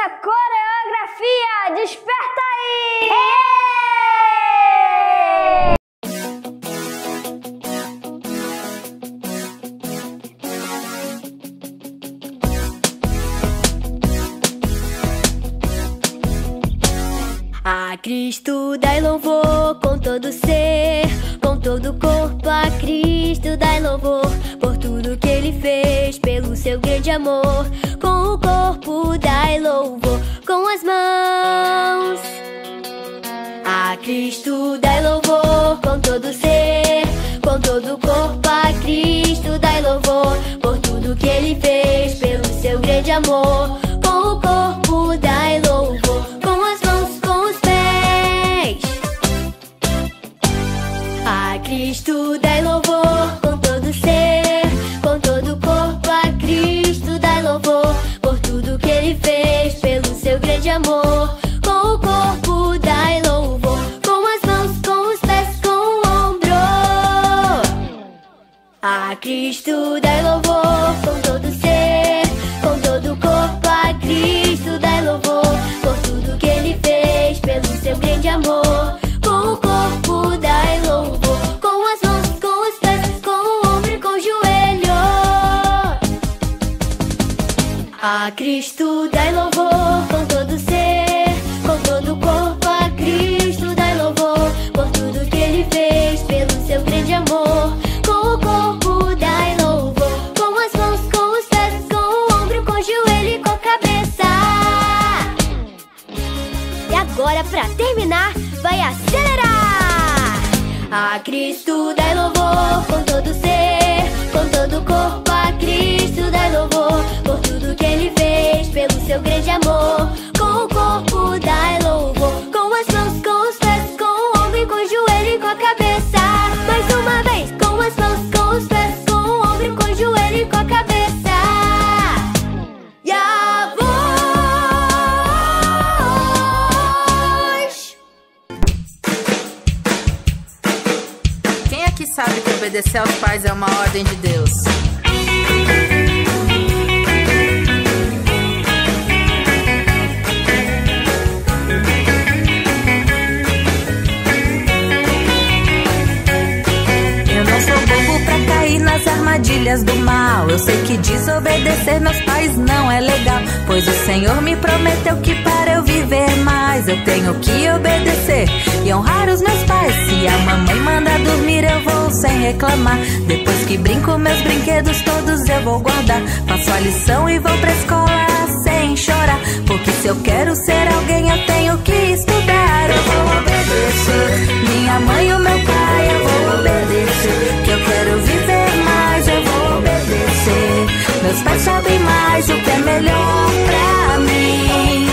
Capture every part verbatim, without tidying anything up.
nossa coreografia. Desperta aí! É! A Cristo dai louvor com todo ser, com todo corpo. A Cristo dai louvor por tudo que Ele fez, pelo seu grande amor. Com o corpo dai louvor, com as mãos. A Cristo dai louvor com todo ser, com todo corpo. A Cristo dai louvor por tudo que Ele fez, pelo seu grande amor. Com o corpo dai louvor, com as mãos, com os pés. A Cristo dai louvor com todo ser, com todo corpo. A Cristo dai louvor por tudo que Ele fez, pelo seu grande amor. Com o corpo dai louvor, com as mãos, com os pés, com o ombro. A Cristo dai louvor com todo ser, com todo corpo. A Cristo dai louvor por tudo que Ele fez, pelo seu grande amor. Com o corpo dai louvor, com as mãos, com os pés, com o ombro e com o joelho. A Cristo dai louvor com todo ser, com todo corpo. A Cristo dai louvor por tudo que Ele fez, pelo seu grande amor. Com o corpo dai louvor, com as mãos, com os pés, com o ombro, com o joelho e com a cabeça. E agora, pra terminar, vai acelerar! A Cristo dai louvor com todo ser, com todo corpo. A Cristo dai louvor por tudo que Ele fez, pelo seu grande amor. Com o corpo dai louvor, com as mãos, com os pés, com o ombro, com o joelho e com a cabeça. Mais uma vez! Com as mãos, com os pés, com o ombro, com o joelho e com a cabeça. Yeah! Sabe que obedecer aos pais é uma ordem de Deus. Eu não sou bobo pra cair nas armadilhas do mal. Eu sei que desobedecer meus pais não é legal, pois o Senhor me prometeu que para eu viver mais eu tenho que obedecer e honrar os meus pais. Se a mamãe manda dormir eu vou sem reclamar. Depois que brinco meus brinquedos todos eu vou guardar. Faço a lição e vou pra escola sem chorar, porque se eu quero ser alguém eu tenho que estudar. Eu vou obedecer minha mãe e o meu pai. Eu vou obedecer que eu quero viver mais. Eu vou obedecer meus pais sabem mais o que é melhor pra mim.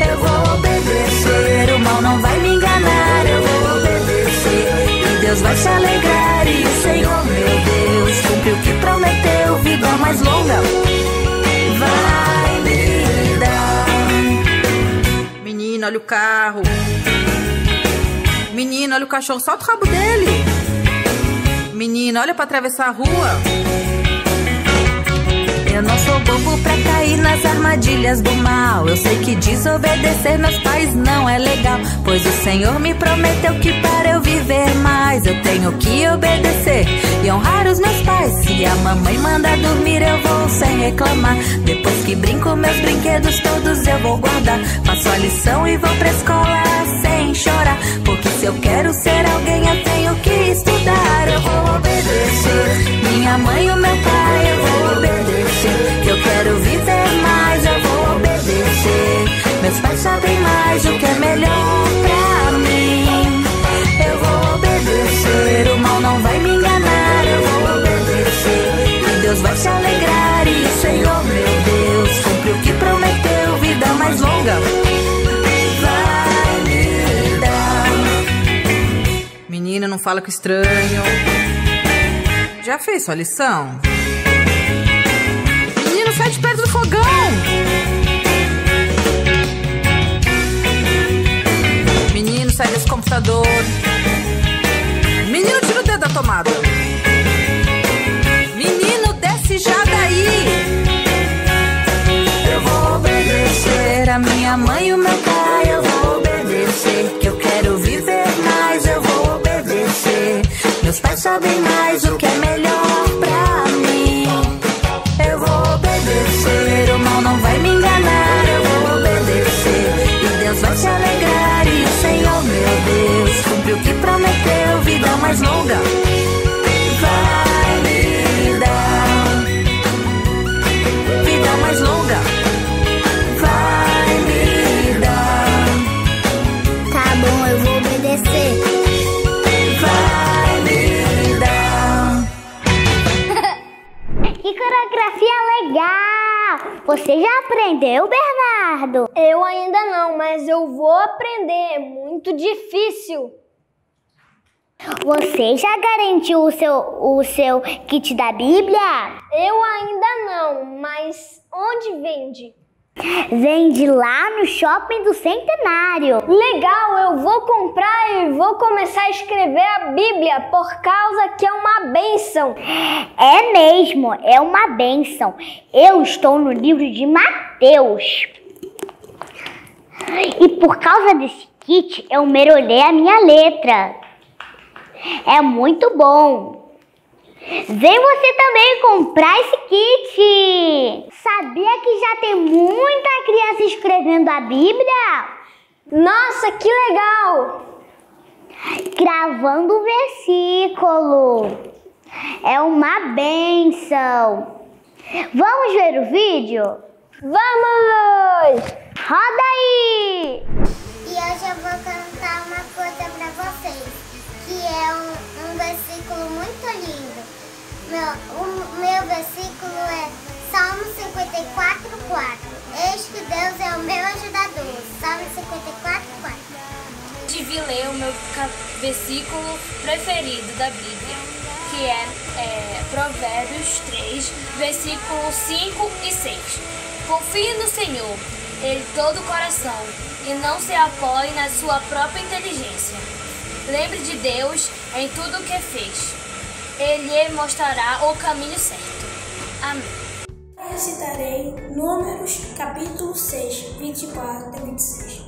Eu vou obedecer, o mal não vai me enganar. Eu vou obedecer e Deus vai se alegrar. E o Senhor, meu Deus, cumpre o que prometeu. Vida mais longa vai me dar. Menina, olha o carro. Menina, olha o cachorro, solta o rabo dele. Menina, olha pra atravessar a rua. Eu não sou bobo pra cair nas armadilhas do mal. Eu sei que desobedecer meus pais não é legal, pois o Senhor me prometeu que para eu viver mais eu tenho que obedecer e honrar os meus pais. Se a mamãe manda dormir eu vou sem reclamar. Depois que brinco meus brinquedos todos eu vou guardar. Faço a lição e vou pra escola sem chorar, porque se eu quero ser alguém eu tenho que estudar. Eu vou obedecer minha mãe e o meu pai. Eu vou obedecer que eu quero viver mais. Eu vou obedecer, meus pais sabem mais o que é melhor pra mim. Eu vou obedecer, o mal não vai me enganar. Eu vou obedecer e Deus vai se alegrar. E o Senhor, meu Deus, cumpre o que prometeu. Vida mais longa vai me dar. Menina, não fala com estranho. Já fez sua lição? Sai de perto do fogão! Menino, sai desse computador! Menino, tira o dedo da tomada! Menino, desce já daí! Eu vou obedecer a a minha mãe e o meu pai, eu vou obedecer. Que eu quero viver mais, eu vou obedecer. Meus pais sabem mais o que é melhor pra mim. Eu vou obedecer, o mal não vai me enganar. Eu vou obedecer, e Deus vai se alegrar. E o Senhor, meu Deus, cumpre o que prometeu. Vida mais longa vai me dar. Vida mais longa. Legal! Você já aprendeu, Bernardo? Eu ainda não, mas eu vou aprender. É muito difícil. Você já garantiu o seu, o seu kit da Bíblia? Eu ainda não, mas onde vende? Vende lá no shopping do Centenário. Legal, eu vou comprar e vou começar a escrever a Bíblia, por causa que é uma bênção. É mesmo, é uma bênção. Eu estou no livro de Mateus. E por causa desse kit, eu mergulhei a minha letra. É muito bom. Vem você também comprar esse kit! Sabia que já tem muita criança escrevendo a Bíblia? Nossa, que legal! Gravando o versículo. É uma benção. Vamos ver o vídeo? Vamos! Roda aí! E hoje eu vou cantar uma coisa pra vocês, que é um, um versículo muito lindo. Meu, o meu versículo é Salmo cinquenta e quatro, quatro. Eis que Deus é o meu ajudador. Salmo cinquenta e quatro, quatro. Tive ler o meu versículo preferido da Bíblia, que é, é Provérbios três, versículos cinco e seis. Confie no Senhor, ele todo o coração, e não se apoie na sua própria inteligência. Lembre de Deus em tudo o que fez. Ele mostrará o caminho certo. Amém. Recitarei Números, capítulo seis, vinte e quatro a vinte e seis.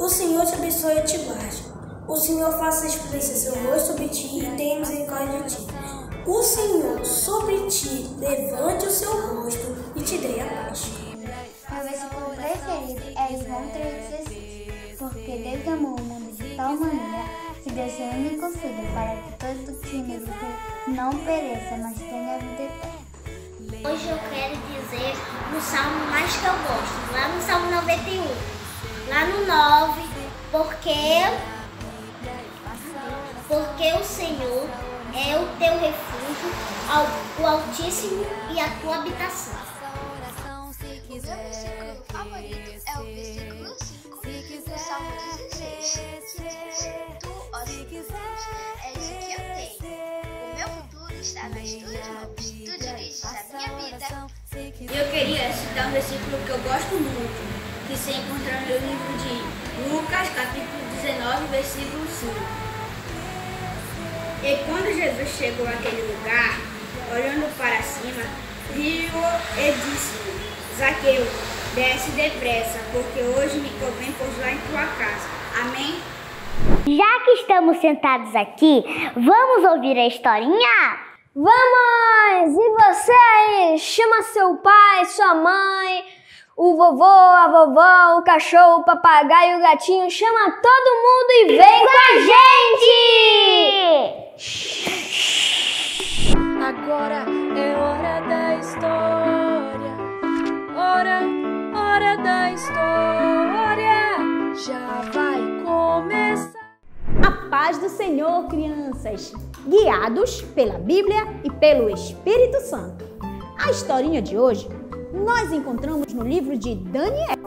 O Senhor te abençoe e te guarde. O Senhor faça resplandecer seu rosto sobre ti e tenha misericórdia de ti. O Senhor sobre ti levante o seu rosto e te dê a paz. Meu versículo preferido é João três, dezesseis. Porque Deus amou o mundo de tal maneira que deu seu único filho, para que todo que nele crê não pereça, mas tenha a vida eterna. Hoje eu quero dizer no salmo mais que eu gosto, lá no Salmo noventa e um, lá no nove, porque, porque o Senhor é o teu refúgio, o Altíssimo e a tua habitação. O meu versículo favorito é o versículo cinco do Salmo dezesseis. É isso que eu tenho. O meu futuro está nas tuas mãos. Tu diriges a minha vida. Eu queria citar um versículo que eu gosto muito, que se encontra no livro de Lucas, capítulo dezenove, versículo cinco. E quando Jesus chegou àquele lugar, olhando para cima, viu e disse: Zaqueu, desce depressa, porque hoje me convém pousar em tua casa. Amém? Já que estamos sentados aqui, vamos ouvir a historinha? Vamos! E você aí? Chama seu pai, sua mãe, o vovô, a vovó, o cachorro, o papagaio, o gatinho. Chama todo mundo e vem com a gente! Agora é hora da história. Hora, hora da história. Já vai começar. A paz do Senhor, crianças! Guiados pela Bíblia e pelo Espírito Santo. A historinha de hoje nós encontramos no livro de Daniel.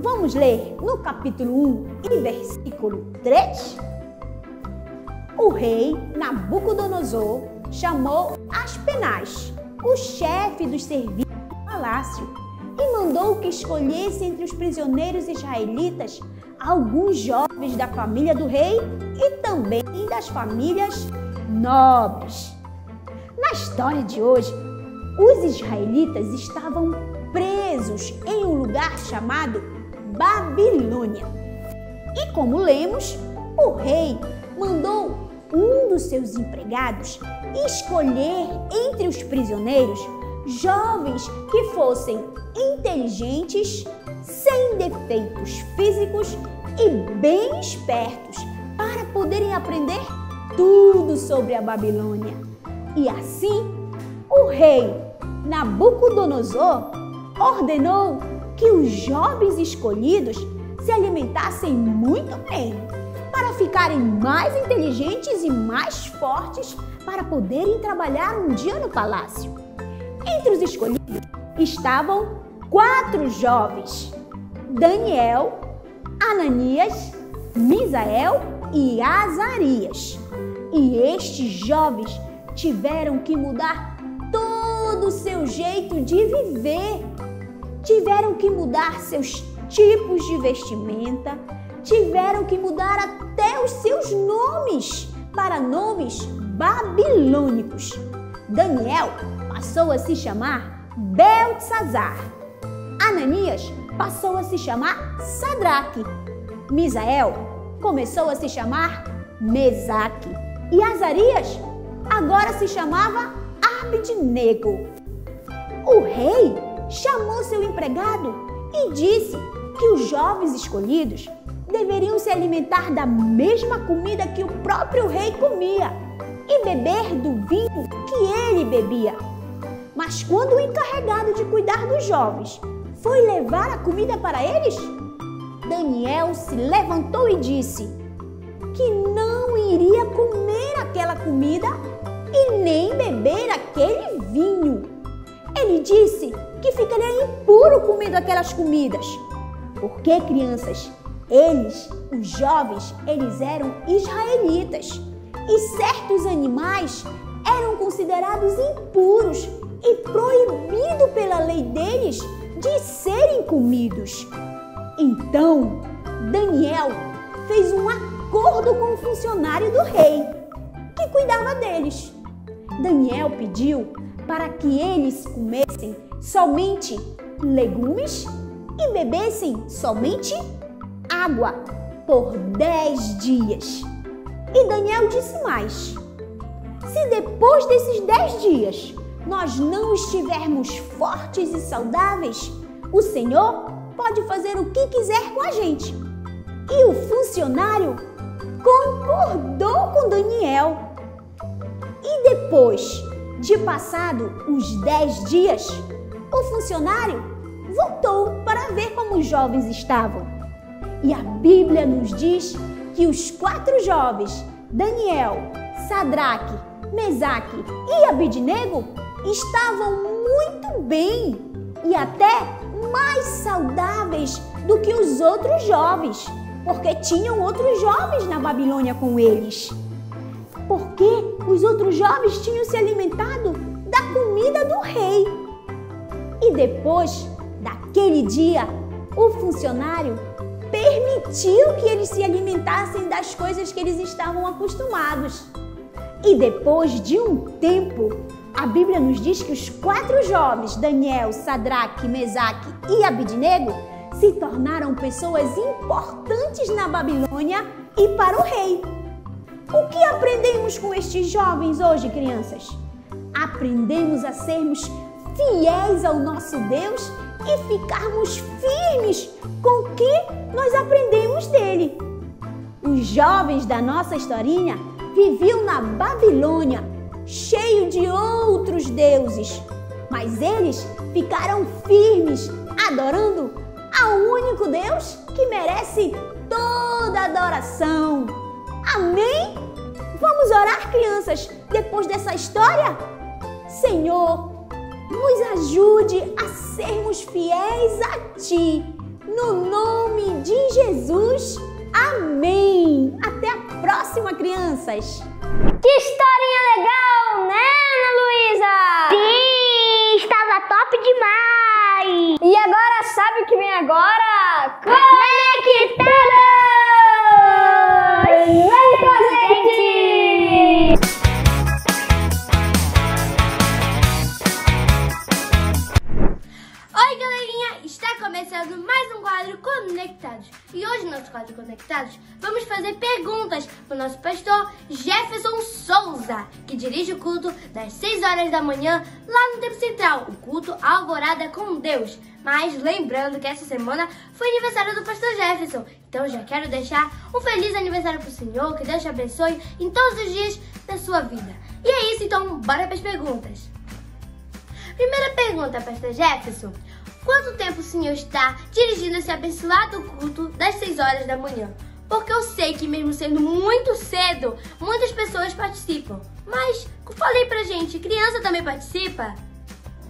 Vamos ler no capítulo um e versículo três? O rei Nabucodonosor chamou Aspenaz, o chefe dos serviços do palácio, e mandou que escolhesse entre os prisioneiros israelitas alguns jovens da família do rei e também das famílias nobres. Na história de hoje, os israelitas estavam presos em um lugar chamado Babilônia. E como lemos, o rei mandou um dos seus empregados escolher entre os prisioneiros jovens que fossem inteligentes, sem defeitos físicos e bem espertos, para poderem aprender tudo sobre a Babilônia. E assim, o rei Nabucodonosor ordenou que os jovens escolhidos se alimentassem muito bem, para ficarem mais inteligentes e mais fortes, para poderem trabalhar um dia no palácio. Entre os escolhidos estavam quatro jovens: Daniel, Ananias, Misael e Azarias. E estes jovens tiveram que mudar todo o seu jeito de viver. Tiveram que mudar seus tipos de vestimenta. Tiveram que mudar até os seus nomes para nomes babilônicos. Daniel passou a se chamar Belsazar. Ananias passou a se chamar Sadraque. Misael começou a se chamar Mesaque. E Azarias agora se chamava Abednego. O rei chamou seu empregado e disse que os jovens escolhidos deveriam se alimentar da mesma comida que o próprio rei comia e beber do vinho que ele bebia. Mas quando o encarregado de cuidar dos jovens foi levar a comida para eles, Daniel se levantou e disse que não iria comer aquela comida e nem beber aquele vinho. Ele disse que ficaria impuro comendo aquelas comidas. Porque, crianças, eles, os jovens, eles eram israelitas e certos animais eram considerados impuros e proibido pela lei deles de serem comidos. Então, Daniel fez um acordo com o funcionário do rei, que cuidava deles. Daniel pediu para que eles comessem somente legumes e bebessem somente água por dez dias. E Daniel disse mais: se depois desses dez dias nós não estivermos fortes e saudáveis, o Senhor pode fazer o que quiser com a gente. E o funcionário concordou com Daniel. E depois de passado os dez dias, o funcionário voltou para ver como os jovens estavam. E a Bíblia nos diz que os quatro jovens, Daniel, Sadraque, Mesaque e Abednego, estavam muito bem e até mais saudáveis do que os outros jovens, porque tinham outros jovens na Babilônia com eles. Porque os outros jovens tinham se alimentado da comida do rei. E depois daquele dia, o funcionário permitiu que eles se alimentassem das coisas que eles estavam acostumados. E depois de um tempo, a Bíblia nos diz que os quatro jovens, Daniel, Sadraque, Mesaque e Abednego, se tornaram pessoas importantes na Babilônia e para o rei. O que aprendemos com estes jovens hoje, crianças? Aprendemos a sermos fiéis ao nosso Deus e ficarmos firmes com o que nós aprendemos dele. Os jovens da nossa historinha viviam na Babilônia, cheio de outros deuses, mas eles ficaram firmes, adorando ao único Deus que merece toda adoração. Amém? Vamos orar, crianças, depois dessa história? Senhor, nos ajude a sermos fiéis a Ti, no nome de Jesus. Amém! Até a próxima, crianças! Que historinha legal, né, Ana Luísa? Sim, estava top demais! E agora, sabe o que vem agora? Conectadas! Vem com a gente! Oi, galerinha! Está começando mais um quadro Conectadas. conectados, vamos fazer perguntas para o nosso pastor Jefferson Souza, que dirige o culto das seis horas da manhã lá no Tempo Central, o culto Alvorada com Deus. Mas lembrando que essa semana foi aniversário do pastor Jefferson, então já quero deixar um feliz aniversário para o Senhor, que Deus te abençoe em todos os dias da sua vida. E é isso, então bora para as perguntas. Primeira pergunta, pastor Jefferson. Quanto tempo o senhor está dirigindo esse abençoado culto das seis horas da manhã? Porque eu sei que mesmo sendo muito cedo, muitas pessoas participam. Mas, como falei pra gente, criança também participa?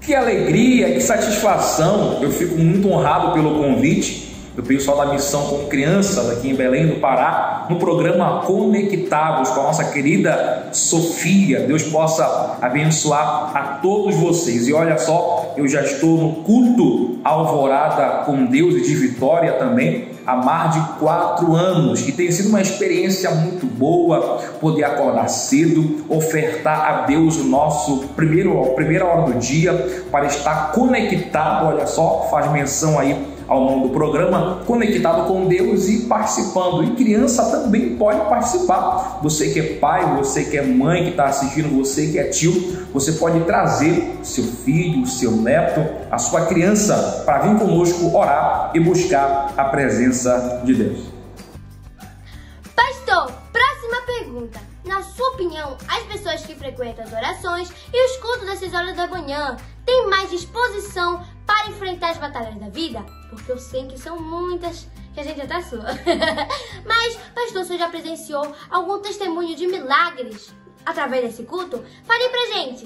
Que alegria, que satisfação! Eu fico muito honrado pelo convite do pessoal da Missão com Crianças aqui em Belém do Pará, no programa Conectados com a nossa querida Sofia. Deus possa abençoar a todos vocês. E olha só, eu já estou no culto Alvorada com Deus e de Vitória também há mais de quatro anos e tem sido uma experiência muito boa poder acordar cedo, ofertar a Deus o nosso primeiro, primeira hora do dia para estar conectado, olha só, faz menção aí ao nome do programa, conectado com Deus e participando. E criança também pode participar. Você que é pai, você que é mãe, que está assistindo, você que é tio, você pode trazer seu filho, seu neto, a sua criança para vir conosco orar e buscar a presença de Deus. Pastor, próxima pergunta. Na sua opinião, as pessoas que frequentam as orações e os cultos das seis horas da manhã têm mais disposição para enfrentar as batalhas da vida? Porque eu sei que são muitas, que a gente já tá sua. Mas, pastor, o senhor já presenciou algum testemunho de milagres através desse culto? Fale pra gente!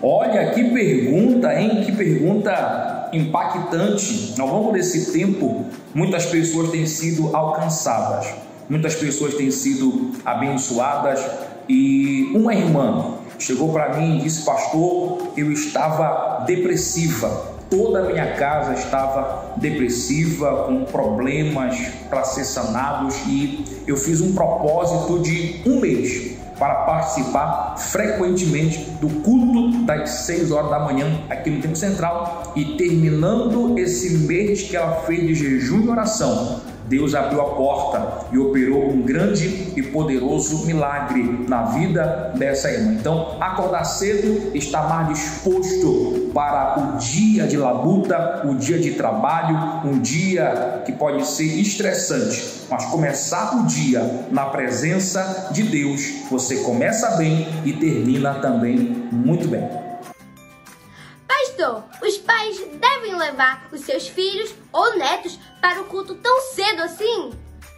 Olha, que pergunta, hein? Que pergunta impactante! Ao longo desse tempo, muitas pessoas têm sido alcançadas, muitas pessoas têm sido abençoadas e uma irmã chegou para mim e disse: pastor, eu estava depressiva. Toda a minha casa estava depressiva, com problemas para ser sanados, e eu fiz um propósito de um mês para participar frequentemente do culto das seis horas da manhã aqui no Tempo Central, e terminando esse mês que ela fez de jejum e oração, Deus abriu a porta e operou um grande e poderoso milagre na vida dessa irmã. Então, acordar cedo, estar mais disposto para o dia de labuta, o dia de trabalho, um dia que pode ser estressante, mas começar o dia na presença de Deus, você começa bem e termina também muito bem. Pastor, os pais devem levar os seus filhos ou netos para o culto tão cedo assim?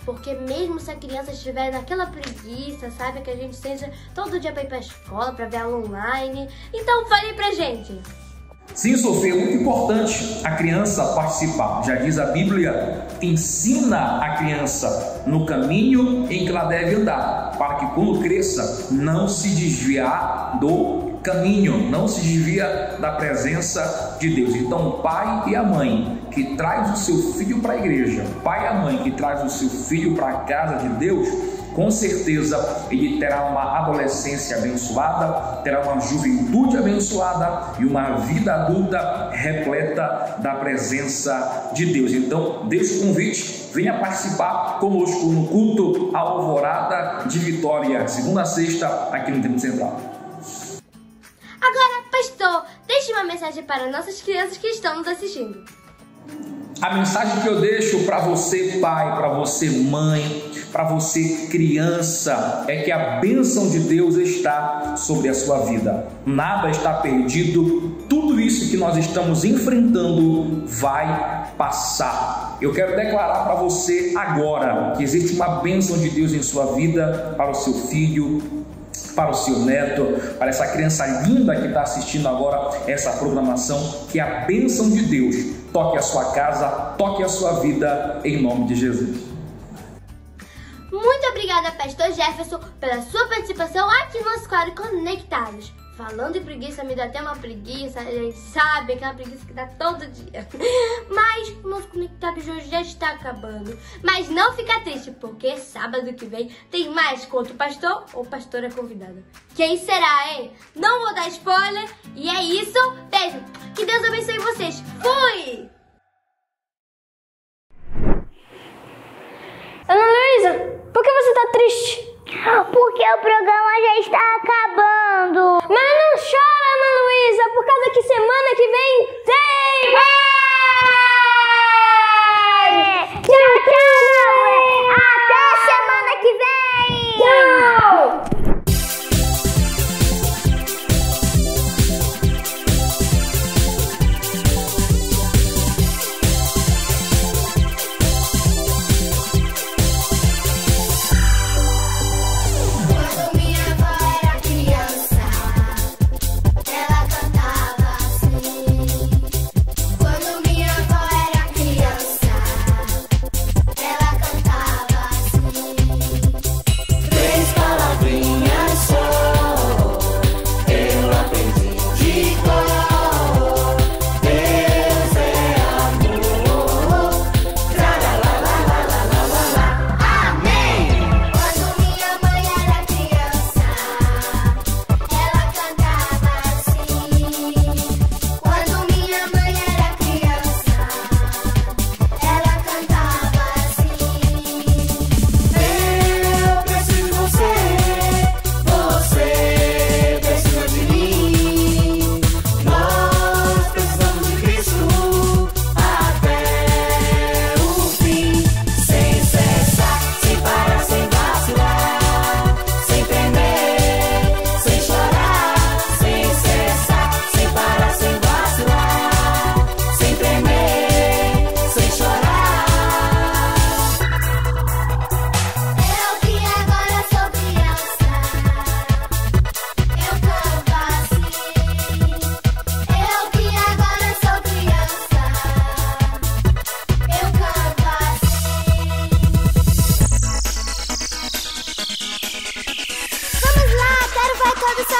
Porque mesmo se a criança estiver naquela preguiça, sabe, que a gente seja todo dia para ir para a escola, para ver ela online, então fale pra gente. Sim, Sofia, é muito importante a criança participar. Já diz a Bíblia, ensina a criança no caminho em que ela deve andar, para que quando cresça não se desviar do caminho, não se desvia da presença de Deus. Então, o pai e a mãe que traz o seu filho para a igreja, pai e a mãe que traz o seu filho para a casa de Deus, com certeza ele terá uma adolescência abençoada, terá uma juventude abençoada e uma vida adulta repleta da presença de Deus. Então, deixo o convite, venha participar conosco no culto Alvorada de Vitória, segunda a sexta, aqui no Tempo Central. Agora, pastor, deixe uma mensagem para nossas crianças que estão nos assistindo. A mensagem que eu deixo para você, pai, para você, mãe, para você, criança, é que a bênção de Deus está sobre a sua vida. Nada está perdido, tudo isso que nós estamos enfrentando vai passar. Eu quero declarar para você agora que existe uma bênção de Deus em sua vida, para o seu filho, para o seu neto, para essa criança linda que está assistindo agora essa programação, que a bênção de Deus toque a sua casa, toque a sua vida, em nome de Jesus. Muito obrigada, pastor Jefferson, pela sua participação aqui no nosso quadro Conectados. Falando em preguiça, me dá até uma preguiça, a gente sabe, aquela preguiça que dá todo dia. Mas o nosso Conectado de hoje já está acabando. Mas não fica triste, porque sábado que vem tem mais com outro pastor ou pastora convidada. Quem será, hein? Não vou dar spoiler. E é isso. Beijo. Que Deus abençoe vocês. Fui! Por que você tá triste? Porque o programa já está acabando. Mas não chora, Ana Luísa, por causa que semana que vem tem... É! Tchau, tchau! Até semana que vem! Tchau!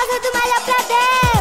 Do melhor pra Deus.